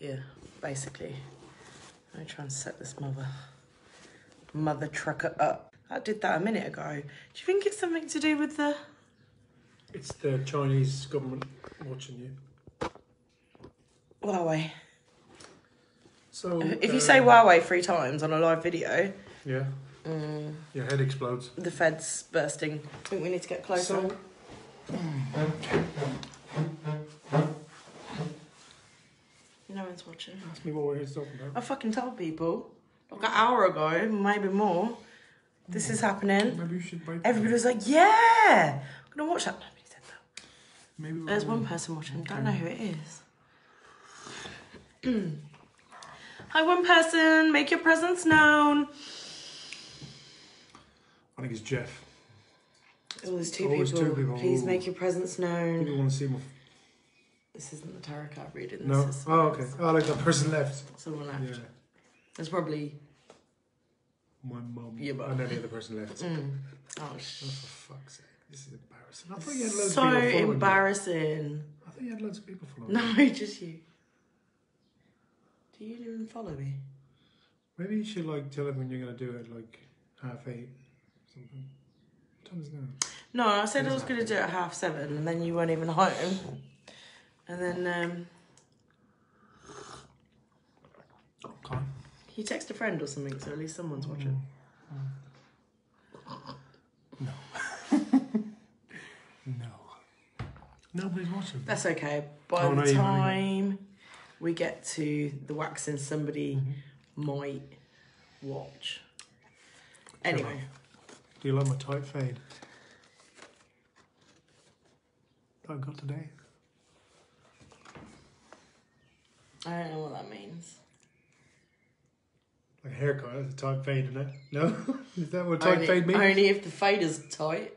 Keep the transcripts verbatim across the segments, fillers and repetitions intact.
yeah, basically. Let me try and set this mother, mother trucker up. I did that a minute ago. Do you think it's something to do with the... It's the Chinese government watching you. Huawei. So... If uh, you say Huawei three times on a live video... Yeah. Um, Your head explodes. The Fed's bursting. I think we need to get closer. So, no one's watching. Ask me what we're talking about. I fucking told people. Like an hour ago, maybe more. This is happening. Maybe you should wait. Everybody was like, yeah! I'm going to watch that. Nobody said that. Maybe There's one on. person watching. Okay. I don't know who it is. Hi, one person. Make your presence known. I think it's Jeff. Oh, there's two, people. two people. Please make your presence known. People want to see more. This isn't the tarot card reading. This no. Is oh, okay. Oh, like that person left. Someone left. Yeah. There's probably... My mum and any other person left. Mm. Oh, sh oh, for fuck's sake. This is embarrassing. I thought you had loads so of people following So embarrassing. You. I thought you had loads of people following No, you. just you. Do you even follow me? Maybe you should, like, tell everyone you're going to do it, like, half eight or something. What time is it now? No, I said I was going to do it at half seven, and then you weren't even home. And then, um... Okay. You text a friend or something, so at least someone's watching. No. No. Nobody's watching. That's okay. By oh, the no, time no. we get to the waxing, somebody mm-hmm. might watch. Anyway. Do you like my tight fade that I got today? I don't know what that means. Like a haircut, that's a tight fade, isn't it? No? Is that what tight only, fade means? Only if the fade is tight.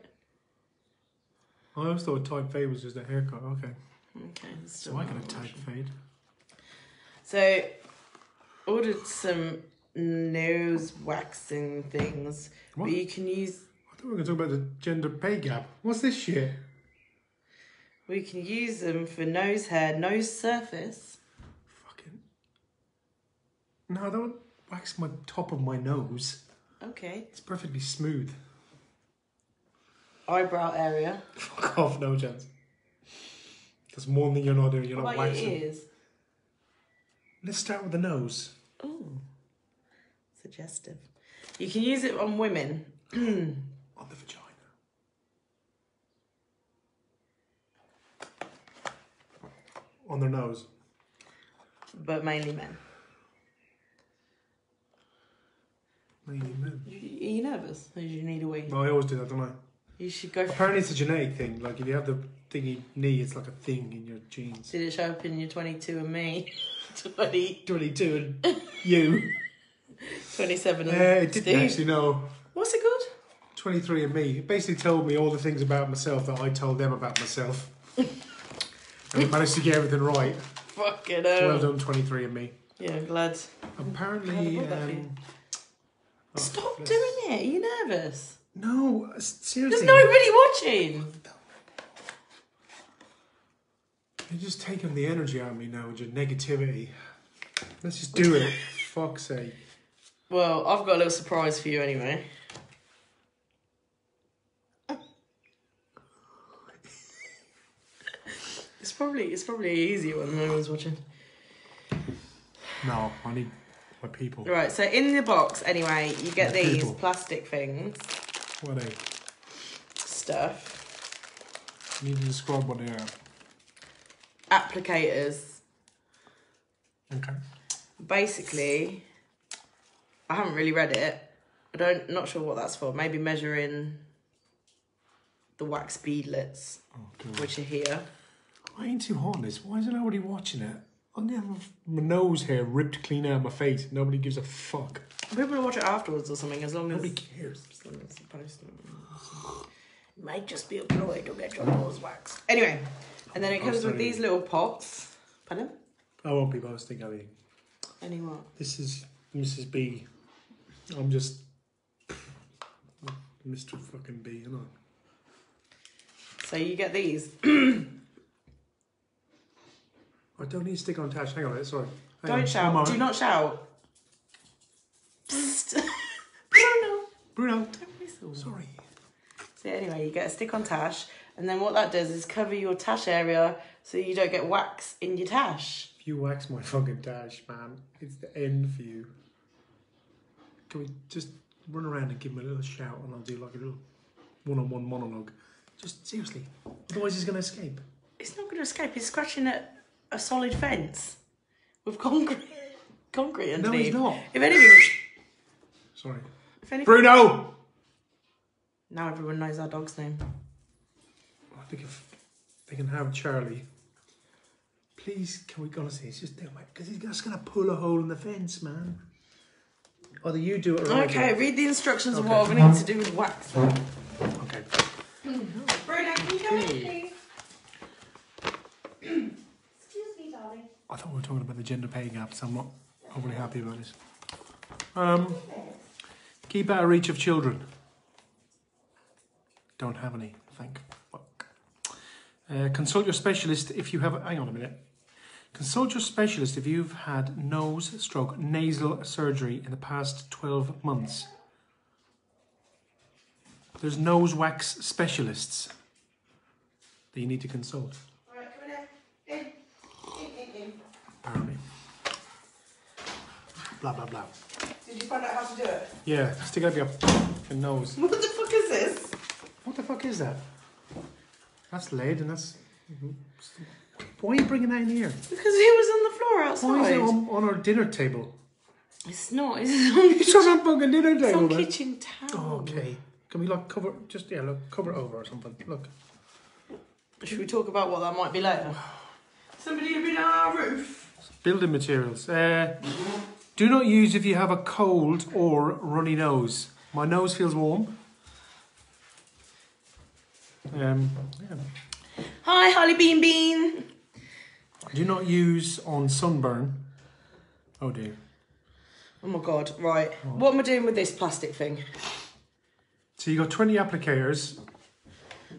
I always thought a tight fade was just a haircut, okay. Okay. So I got a tight fade. So, ordered some nose waxing things. What? But you can use... I thought we were going to talk about the gender pay gap. What's this shit? We can use them for nose hair, nose surface. Fucking... No, I don't... Wax my top of my nose. Okay. It's perfectly smooth. Eyebrow area. Fuck off, no chance. That's more than you're not doing. You're what not about waxing. Your ears? Let's start with the nose. Ooh, suggestive. You can use it on women. On the vagina. On their nose. But mainly men. Are you nervous? Or do you need a wee? Well, I always do that, don't I? You should go for Apparently it. It's a genetic thing. Like, if you have the thingy knee, it's like a thing in your genes. Did it show up in your twenty-two and me? twenty... twenty-two and you. twenty-seven and uh, it didn't Steve. actually, no. What's it called? twenty-three and me. It basically told me all the things about myself that I told them about myself. And we managed to get everything right. Fucking hell. Well done, twenty-three and me. Yeah, I'm glad. Apparently... I'm glad Oh, Stop let's... doing it. Are you nervous? No, seriously. There's nobody watching. You're just taking the energy out of me now with your negativity. Let's just do it. Fuck's sake. Well, I've got a little surprise for you anyway. it's probably it's probably easier when no one's watching. No, I need... My people. Right, so in the box, anyway, you get My these people. plastic things. What are they? Stuff. You need to describe what they are. Applicators. Okay. Basically, I haven't really read it. I don't, not sure what that's for. Maybe measuring the wax beadlets, oh, which are here. I ain't too hot on this. Why isn't nobody watching it? I'll never have my nose hair ripped clean out of my face. Nobody gives a fuck. People will watch it afterwards or something, as long as... Nobody cares. As long as it's posted. It might just be a ploy to get your nose waxed. Anyway, and then it comes with these little pots. Pardon? I won't be posting any. Any what? This is Missus B. I'm just... Mister fucking B, aren't I? So you get these. I don't need to stick on attached. Hang on a minute, sorry. Hang don't on. shout. Do not shout. Psst. Bruno. Bruno. Don't whistle. Sorry. So anyway, you get a stick on tash, and then what that does is cover your tash area so you don't get wax in your tash. If you wax my fucking tash, man, it's the end for you. Can we just run around and give him a little shout and I'll do like a little one-on-one monologue? Just seriously, otherwise he's going to escape. It's not going to escape, he's scratching at a solid fence with concrete, concrete underneath. No, he's not. If anything... Sorry. If anything, Bruno! Now everyone knows our dog's name. I think if they can have Charlie, please, can we go and see? It's just there, mate, because he's just going to pull a hole in the fence, man. Either you do it or I do. Okay, read the instructions okay. of what we need to do with wax. Okay. Bruno, can you come in, please? Excuse me, darling. I thought we were talking about the gender pay gap, so I'm not overly happy about this. Um, keep out of reach of children. Don't have any, thank fuck. Uh, consult your specialist if you have... Hang on a minute. Consult your specialist if you've had nose stroke, nasal surgery in the past twelve months. There's nose wax specialists that you need to consult. All right, come in. In, in, in, in. Apparently. Blah, blah, blah. Did you find out how to do it? Yeah, stick it up your, your nose. What the fuck is this? What the fuck is that? That's lead and that's... Why are you bringing that in here? Because it was on the floor outside. Why is it on, on our dinner table? It's not. It's on, it's on our fucking dinner table. It's on right? kitchen towel. Okay. Can we like cover, just, yeah, look, cover it over or something. Look. Should we talk about what that might be later? Somebody had been on our roof. Building materials. Uh, do not use if you have a cold or runny nose. My nose feels warm. Um, yeah. Hi, Holly Bean Bean. Do not use on sunburn. Oh dear. Oh my God, right. Oh. What am I doing with this plastic thing? So you've got twenty applicators.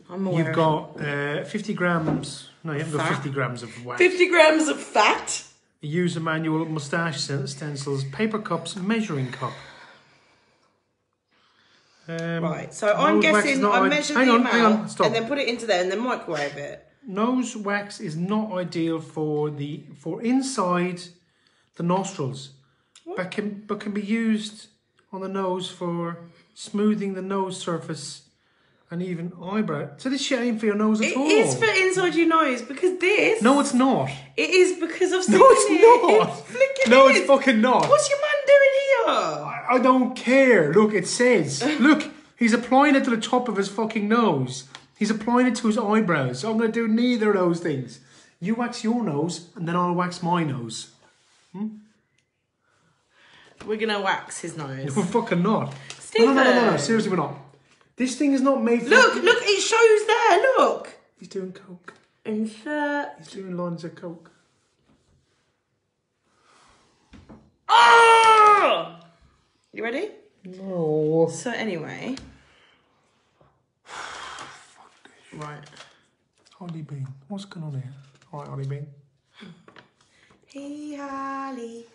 I'm aware. You've got uh, fifty grams. No, you haven't fat. got fifty grams of wax. fifty grams of fat? Use a manual, moustache stencils, paper cups, measuring cup. Um, right, so I'm guessing I measure the amount and then put it into there and then microwave it. Nose wax is not ideal for the for inside the nostrils, what? but can but can be used on the nose for smoothing the nose surface and even eyebrow. So this shit ain't for your nose at it all. It is for inside your nose because this. No, it's not. It is because I've seen it. No, it's it. not. It's flicking no, it's it. fucking not. What's your man doing here? I don't care. Look, it says. Look, he's applying it to the top of his fucking nose. He's applying it to his eyebrows. So I'm going to do neither of those things. You wax your nose, and then I'll wax my nose. Hmm? We're going to wax his nose. We're fucking not. Stephen. No, no, no, no, no. Seriously, we're not. This thing is not made for... Look, look, it shows there, look. He's doing coke. Insert. He's doing lines of coke. Oh! You ready? No. So anyway. Fuck this. Right. Holly Bean. What's going on here? Alright, Holly Bean. Hey Holly.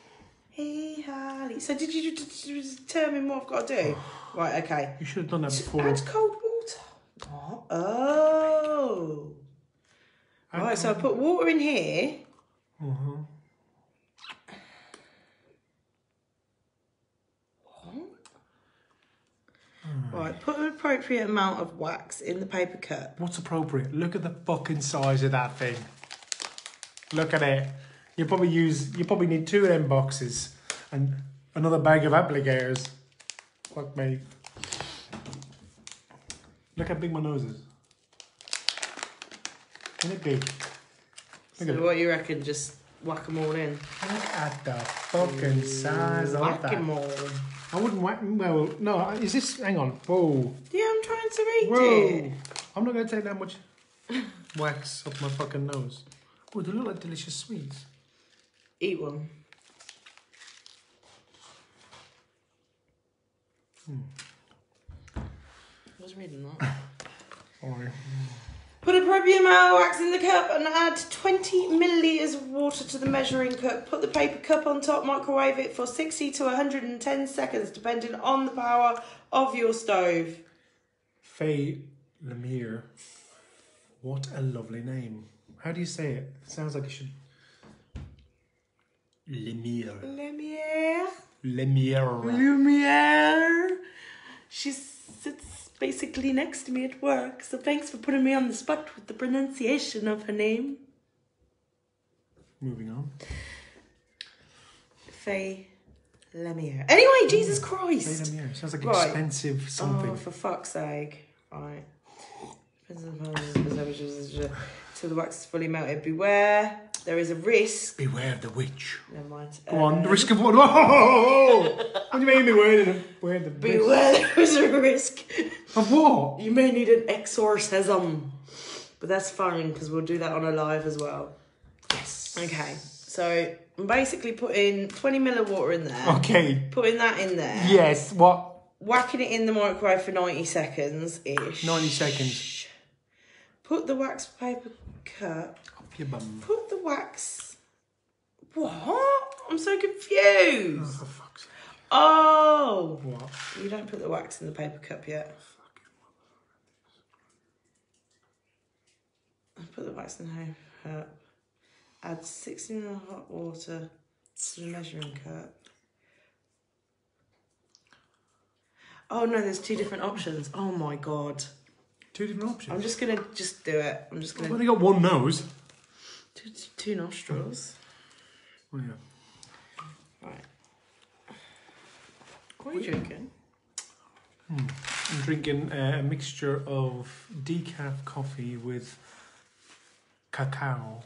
Hey Holly. So did you determine what I've got to do? Right, okay. You should have done that before. Add cold water. What? Oh. Add right, so I put water in here. Mm-hmm. Right, put an appropriate amount of wax in the paper cup. What's appropriate? Look at the fucking size of that thing. Look at it. You probably use. You probably need two of them boxes and another bag of applicators. Fuck me. Look how big my nose is. Isn't it big? Look so at what it. you reckon? Just whack them all in. Look at the fucking Ooh, size of whack that. Whack them all. I wouldn't whack, well, no, is this, hang on, whoa. Yeah, I'm trying to read whoa. it. I'm not going to take that much wax up my fucking nose. Oh, they look like delicious sweets. Eat one. Hmm. I was reading that. Sorry. Put a Pro B M wax in the cup and add twenty millilitres of water to the measuring cup. Put the paper cup on top, microwave it for sixty to one hundred and ten seconds, depending on the power of your stove. Faye Lemire. What a lovely name. How do you say it? It sounds like it should... Lemire. Lemire. Lemire. Lemire. She sits basically next to me at work, so thanks for putting me on the spot with the pronunciation of her name. Moving on. Faye Lemire. Anyway, Jesus Christ. Faye Lemire. Sounds like right. Expensive something. Oh, for fuck's sake. Alright. Till the wax is fully melted. Beware. There is a risk. Beware of the witch. Never mind. Go on, um, the risk of what? Whoa! What do you mean beware of the, the Beware there is a risk. Of what? You may need an exorcism. But that's fine, because we'll do that on a live as well. Yes. Okay, so I'm basically putting twenty millilitres of water in there. Okay. Putting that in there. Yes, what? Whacking it in the microwave for ninety seconds-ish. ninety seconds. Put the wax paper cup... Your bum. Put the wax. What? I'm so confused. Oh, for fuck's sake. Oh. What? You don't put the wax in the paper cup yet. I put the wax in the paper cup. Add sixteen millilitres of hot water to the measuring cup. Oh no, there's two different options. Oh my god. Two different options. I'm just gonna just do it. I'm just gonna. I've only got one nose. Two, two nostrils. Oh, yeah. Right. What are you drinking? Hmm. I'm drinking a mixture of decaf coffee with cacao.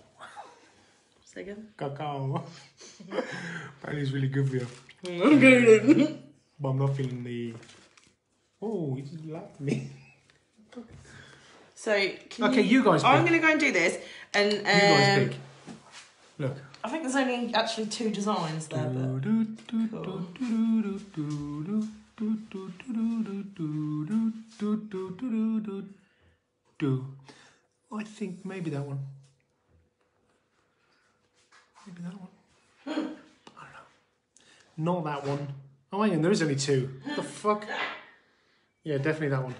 Say again? Cacao. Apparently it's really good for you. I'm good. But I'm not feeling the... Oh, you like me. So, can okay, you, you guys I'm going to go and do this. And, um, you guys pick. Look. I think there's only actually two designs there, but... Cool. Oh, I think maybe that one. Maybe that one. I don't know. Not that one. Oh, hang on, there is only two. What the fuck? Yeah, definitely that one.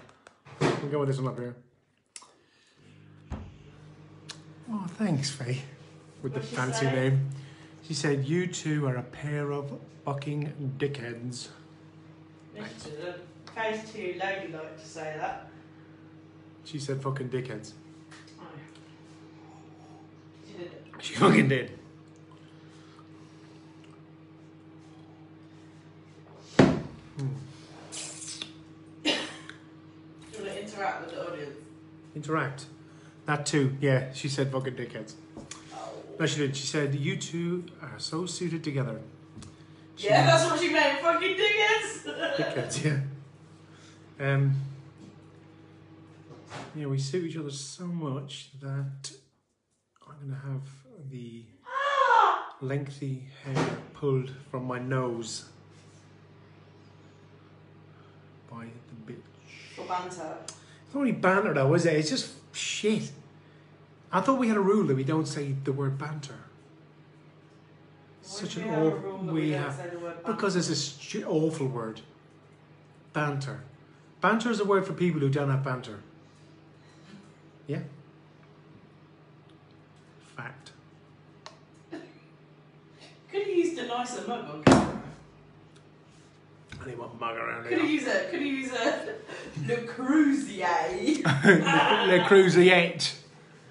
We'll go with this one up here. Oh, thanks, Faye, with What'd the fancy say? name. She said, you two are a pair of fucking dickheads. Listen to them. Faye's too ladylike to say that. She said fucking dickheads. Oh. She did it. She fucking did. Hmm. Do you want to interact with the audience? Interact? That too, yeah, she said fucking dickheads. Oh. No, she didn't. She said, you two are so suited together. She yeah, that's what she meant, fucking dickheads! Dickheads, yeah. Um, yeah, we suit each other so much that I'm going to have the lengthy hair pulled from my nose by the bitch. For banter. It's not really banter though, is it? It's just... Shit. I thought we had a rule that we don't say the word banter. Such an awful... We have... Because it's an awful word. Banter. Banter is a word for people who don't have banter. Yeah? Fact. Could have used a nicer mug on camera. I need my mug around here. Could you use a, could you use a Le Creuset? Le Creuset.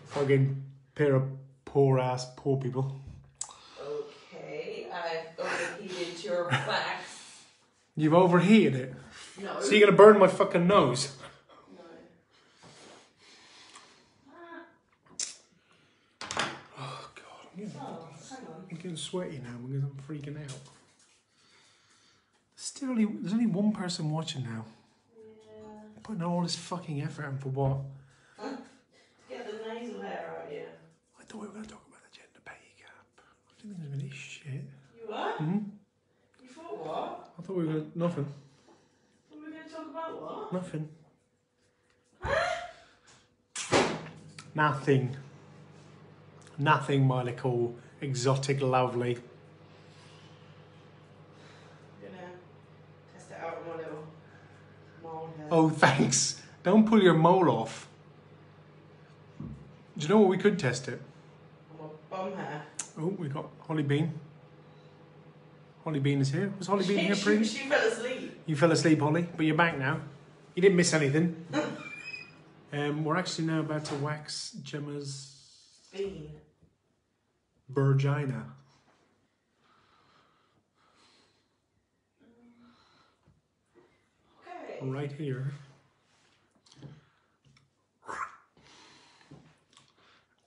Fucking pair of poor ass, poor people. Okay, I've overheated your wax. You've overheated it? No. So you're gonna burn my fucking nose? No. Oh god. I'm getting, oh, hang on. I'm getting sweaty now because I'm freaking out. Still, only, there's only one person watching now. Yeah. Putting all this fucking effort in for what? Huh? To get the nasal hair out, yeah. I thought we were going to talk about the gender pay gap. I didn't think there was any shit. You were? Mm-hmm. You thought what? I thought we were going to... Nothing. We were going to talk about what? Nothing. Huh? Nothing. Nothing, my little exotic lovely. Oh, thanks. Don't pull your mole off. Do you know what? We could test it. I'm a bum hair. Oh, we got Holly Bean. Holly Bean is here. Was Holly Bean she, here, please? She, she fell asleep. You fell asleep, Holly, but you're back now. You didn't miss anything. um, we're actually now about to wax Gemma's... Bean. Virgina. Right here.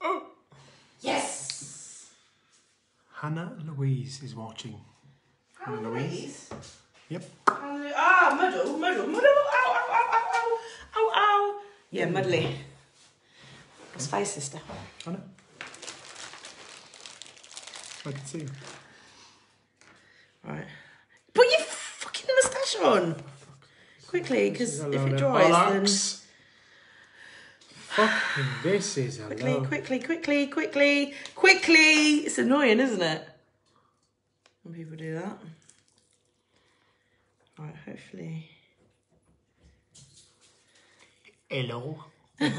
Oh! Yes! Hannah Louise is watching. Hannah, Hannah Louise? Louise? Yep. Hannah, ah, muddle, muddle, muddle, ow, ow, ow, ow, ow, ow, ow. Yeah, muddly. What's Faye's sister? Hannah. I can see her. Right. Put your fucking moustache on! Quickly, because if it dries, bollocks. Then... Fucking this is a Quickly, load. quickly, quickly, quickly, quickly! It's annoying, isn't it? When people do that. Right, hopefully... Hello. uh,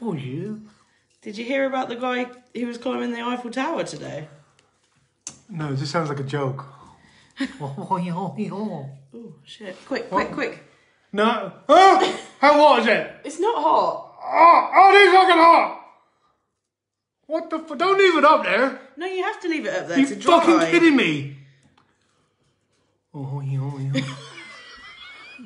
oh, you? Did you hear about the guy who was climbing the Eiffel Tower today? No, this sounds like a joke. Oh shit, quick, quick, quick. No. Oh, how hot is it? It's not hot. Oh, oh, it is fucking hot. What the fuck? Don't leave it up there. No, you have to leave it up there. You to dry. Fucking kidding me? Oh, yeah, yeah.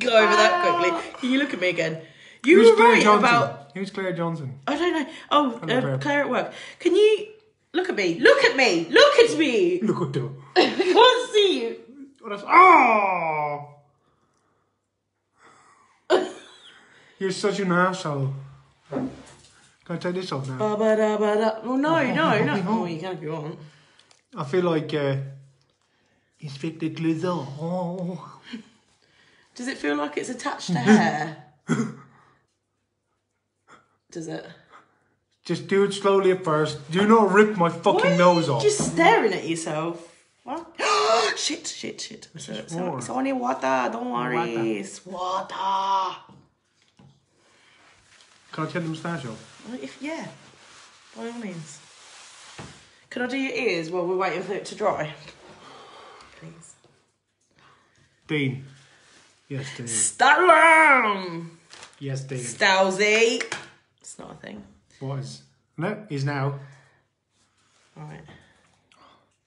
Go over that quickly. Can you look at me again? You Who's were Claire right Johnson? about. Who's Claire Johnson? I don't know. Oh, uh, Claire. Claire at work. Can you look at me? Look at me. Look at me. Look at you. I can't see you. Oh! You're such an asshole. Can I take this off now? Ba -ba -da -ba -da. Well, no, oh, no, no. Oh, you can't if you want. I feel like uh, it's fit the glitter. Oh. Does it feel like it's attached to hair? Does it? Just do it slowly at first. Do not rip my fucking Why nose off. Just staring at yourself. What? shit, shit, shit. It's, it's, on, it's only water, don't worry. Water. It's water. Can I take the moustache off? If, yeah, by all means. Can I do your ears while we're waiting for it to dry? Please. Dean. Yes, Dean. Starum! Yes, Dean. Stousy. It's not a thing. What is? No, is now. Alright.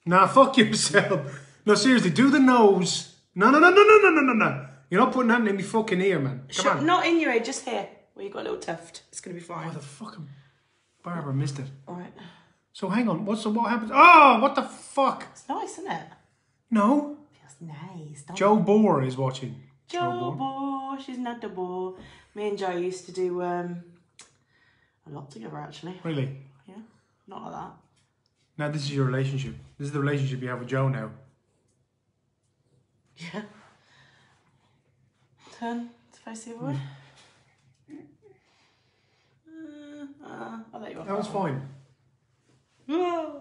Nah, fuck yourself. No, seriously, do the nose. No, no, no, no, no, no, no, no, no. You're not putting that in my fucking ear, man. Come Shut, on. Not in your ear, just here. Where you got a little tuft. It's going to be fine. Oh, the fucking... Barbara missed it. All right. So, hang on. What's the... What happens? Oh, what the fuck? It's nice, isn't it? No. Feels nice. Don't Joe Bohr is watching. Joe, Joe Bohr. Bohr. She's not the Bohr. Me and Joe used to do um, a lot together, actually. Really? Yeah. Not like that. Now this is your relationship. This is the relationship you have with Joe now. Yeah. Turn to face the other way. Mm. Uh, uh, I'll let you off. That was fine. Oh,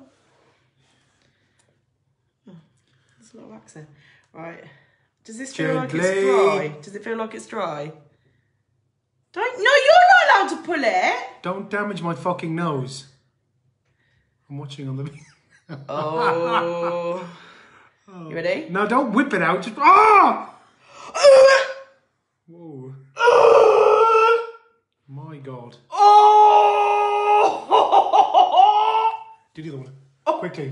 there's a lot of wax there. Right. Does this feel Gently. like it's dry? Does it feel like it's dry? Don't. No, you're not allowed to pull it. Don't damage my fucking nose. I'm watching on the video. Oh. Oh. You ready? No, don't whip it out. Just. Ah! Oh! Whoa. Oh! My God. Oh! Do the other one. Oh. Quickly.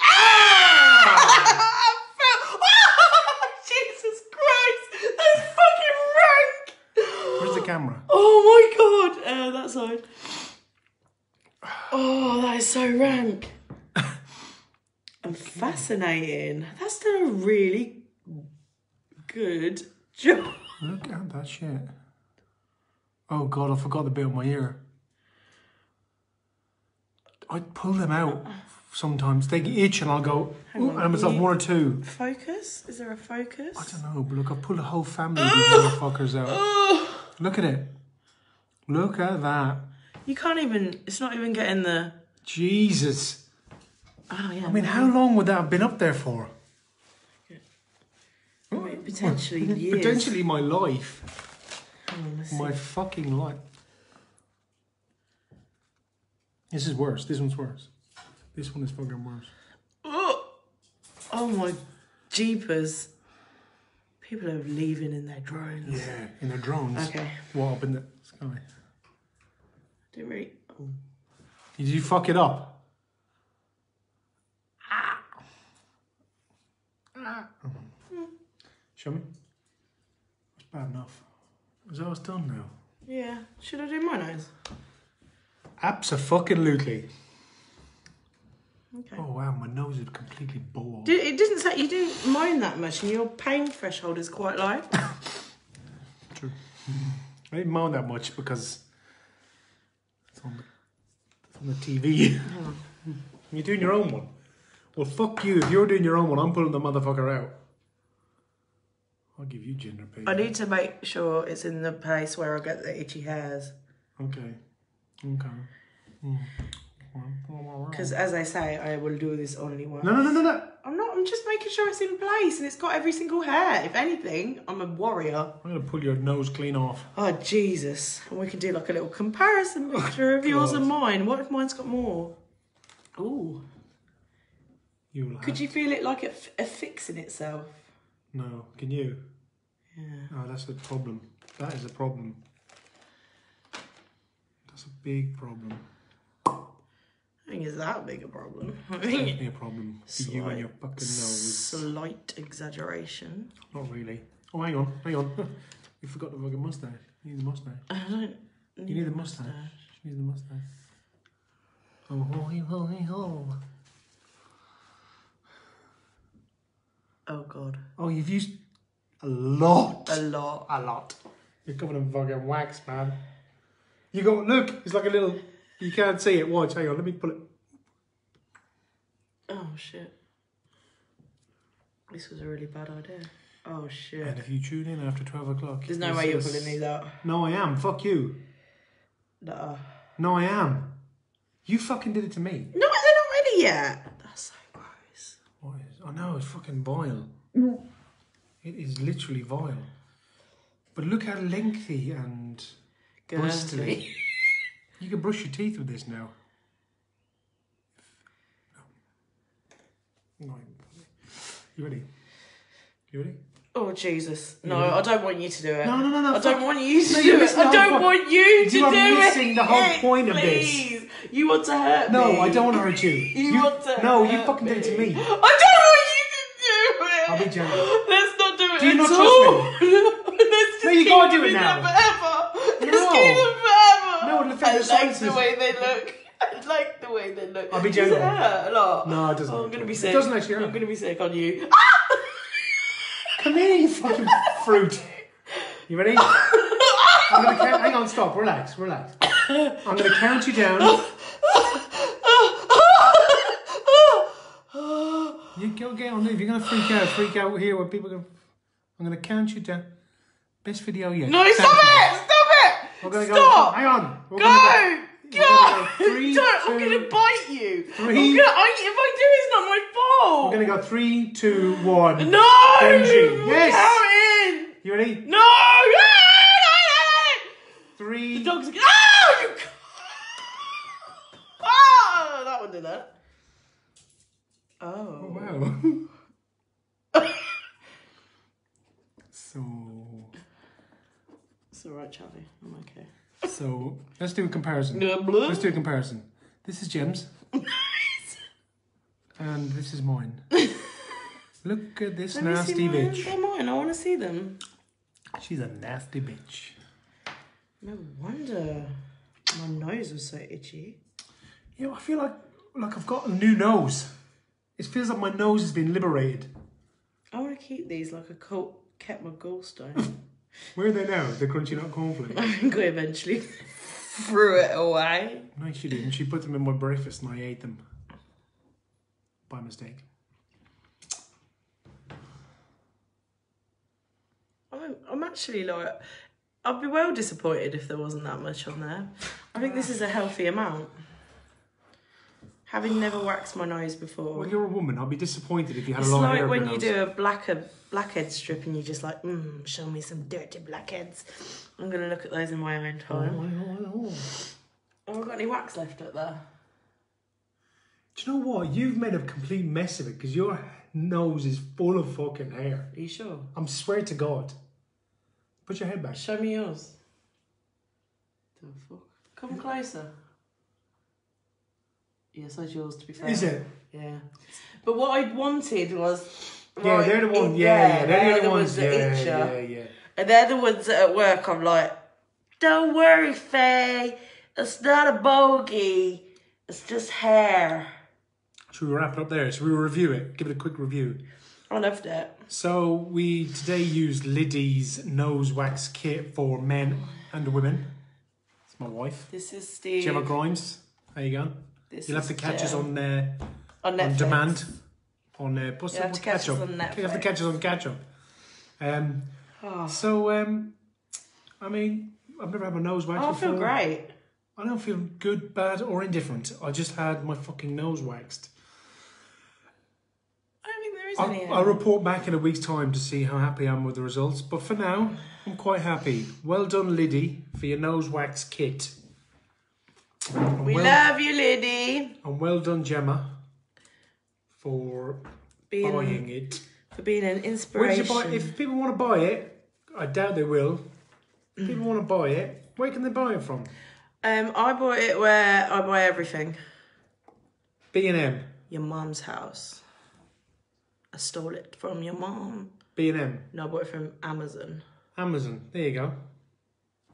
Ah! Oh, Jesus Christ! That's fucking rank! Where's the camera? Oh my God! Uh, that side. Oh, that is so rank. And fascinating. That's done a really good job. Look at that shit. Oh God, I forgot the bit on my ear. I pull them out sometimes. They itch and I'll go, ooh, and I'm like one or two. Focus? Is there a focus? I don't know, but look, I pull the whole family of these motherfuckers out. Look at it. Look at that. You can't even, it's not even getting the... Jesus. Oh, yeah. I mean, man. How long would that have been up there for? I mean, potentially my, years. Potentially my life. Oh, my fucking life. This is worse. This one's worse. This one is fucking worse. Oh, oh my jeepers. People are leaving in their drones. Yeah, in their drones. Okay. What up in the sky? Didn't really... Oh. Did you fuck it up? Ah. Ah. Mm. Show me. It's bad enough. Is that what's done now? Yeah. Should I do my nose? Abso-fucking-lutely. Okay. Oh wow, my nose is completely bald. Did, it didn't say you didn't mind that much, and your pain threshold is quite low. True. I didn't mind that much because it's on the, it's on the T V. Oh. You're doing your own one. Well, fuck you. If you're doing your own one, I'm pulling the motherfucker out. I'll give you gender pain. I need to make sure it's in the place where I get the itchy hairs. Okay. Okay. Mm. Because as I say, I will do this only once. No, no, no, no, no. I'm not. I'm just making sure it's in place and it's got every single hair. If anything, I'm a warrior. I'm going to pull your nose clean off. Oh, Jesus. And we can do like a little comparison picture of yours and mine. What if mine's got more? Ooh. You will have. Could you feel it like it affixing itself? No. Can you? Yeah. Oh, that's a problem. That is a problem. That's a big problem. I think it's that big a problem. It's definitely a problem for you and your fucking nose. Slight exaggeration. Not really. Oh, hang on, hang on. You forgot the fucking mustache. You need the mustache. I don't need You need the mustache. mustache. You need the mustache. Oh, holy, holy, ho. Oh, God. Oh, you've used a lot. A lot. A lot. You're covered in fucking wax, man. You go, look, it's like a little... You can't see it. Watch. Hang on. Let me pull it. Oh, shit. This was a really bad idea. Oh, shit. And if you tune in after twelve o'clock... There's no way you're pulling these out. No, I am. Fuck you. No. No, I am. You fucking did it to me. No, they're not ready yet. That's so gross. What is... Oh, no. It's fucking vile. Mm. It is literally vile. But look how lengthy and... bristly. You can brush your teeth with this now. No. You ready? You ready? Oh, Jesus. No, I don't want you to do it. No, no, no, no. I don't want you to do it. I don't want you to do it. You are missing the whole point of this. Please. You want to hurt me. No, I don't want to hurt you. You want to hurt me. No, you fucking did it to me. I don't want you to do it. I'll be gentle. Let's not do it at all. Do you not trust me? No, you can't do it now. Let's keep them forever. No, I like the way they look. I like the way they look. I'll be joking. Does it hurt a lot? No, it doesn't. Oh, I'm going to be sick. It doesn't actually hurt. I'm going to be sick on you. Come here, you fucking fruit. You ready? I'm going to count. Hang on, stop. Relax, relax. I'm going to count you down. You go get on leave. You're going to freak out. Freak out here where people go. I'm going to count you down. Best video yet. No, count stop you. It! Stop! We're gonna Stop! Go. Hang on. We're go! Gonna go. Go! We're gonna go three, Don't! Two, I'm going to bite you. Three. I'm gonna, I, if I do, it's not my fault. We're going to go three, two, one. No! Benji. Yes! We're counting. You ready? No! Three. The dog's... Oh! You... Oh! That one did that. Oh. Oh, wow. So... It's alright, Charlie. I'm okay. So, let's do a comparison. Let's do a comparison. This is Jim's. And this is mine. Look at this Let nasty mine. bitch. They're mine. I want to see them. She's a nasty bitch. No wonder my nose was so itchy. You know, I feel like, like I've got a new nose. It feels like my nose has been liberated. I want to keep these like I kept my gallstone. Where are they now? The crunchy nut cornflakes. I think I eventually threw it away. No, she didn't. She put them in my breakfast and I ate them. By mistake. I'm, I'm actually like... I'd be well disappointed if there wasn't that much on there. I think this is a healthy amount. Having never waxed my nose before. Well, you're a woman. I'd be disappointed if you had it's a long like hair. It's like when you do a blacker, blackhead strip and you're just like, mmm, show me some dirty blackheads. I'm going to look at those in my own time. Oh, oh, oh. Have I got any wax left up there? Do you know what? You've made a complete mess of it because your nose is full of fucking hair. Are you sure? I swear to God. Put your head back. Show me yours. The fuck? Come closer. Yeah, so it's yours to be fair. Is it? Yeah. But what I wanted was... Yeah, right, they're the ones. Yeah, yeah, they're, they're the, the ones, ones that yeah, eat you. Yeah, yeah. And they're the ones that at work I'm like, don't worry, Faye. It's not a bogey. It's just hair. Should we wrap it up there? Should we review it? Give it a quick review. I loved it. So we today used Liddy's nose wax kit for men and women. It's my wife. This is Steve. Gemma Grimes. How you going? This You'll have to catch Jim. us on uh, on, on demand. On uh, You'll have to catch, catch us on Netflix. You'll have to catch us on catch up. Um, oh. So, um, I mean, I've never had my nose waxed oh, before. I feel great. I don't feel good, bad or indifferent. I just had my fucking nose waxed. I'll, I'll report back in a week's time to see how happy I am with the results. But for now, I'm quite happy. Well done, Liddy, for your nose wax kit. And we well, love you, Liddy. And well done, Gemma, for being, buying it. For being an inspiration. Where did you buy, if people want to buy it, I doubt they will. If people want to buy it, where can they buy it from? Um, I bought it where I buy everything. B and M. Your mum's house. I stole it from your mom. B and M? No, I bought it from Amazon. Amazon, there you go.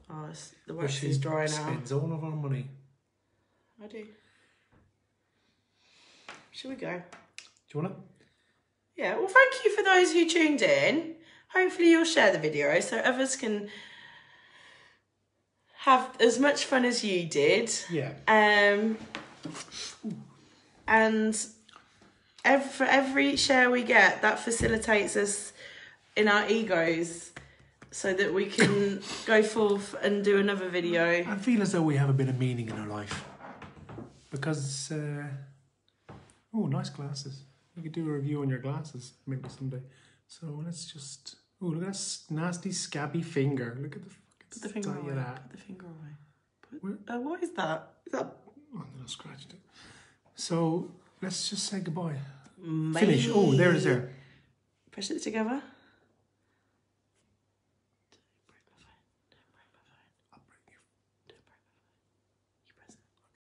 Oh, it's, the wax is drying out. She spends all of our money. I do. Shall we go? Do you want to? Yeah, well, thank you for those who tuned in. Hopefully you'll share the video so others can have as much fun as you did. Yeah. Um. And... Every, for every share we get, that facilitates us in our egos so that we can go forth and do another video. I feel as though we have a bit of meaning in our life. Because, uh, oh, nice glasses. We could do a review on your glasses maybe someday. So let's just, oh, look at that nasty scabby finger. Look at the Put the finger away. That. Put the finger away. Put, uh, what is that? Is that? Oh, no, I scratched it. So... Let's just say goodbye. Maybe. Finish. Oh, there it is there. Press it together.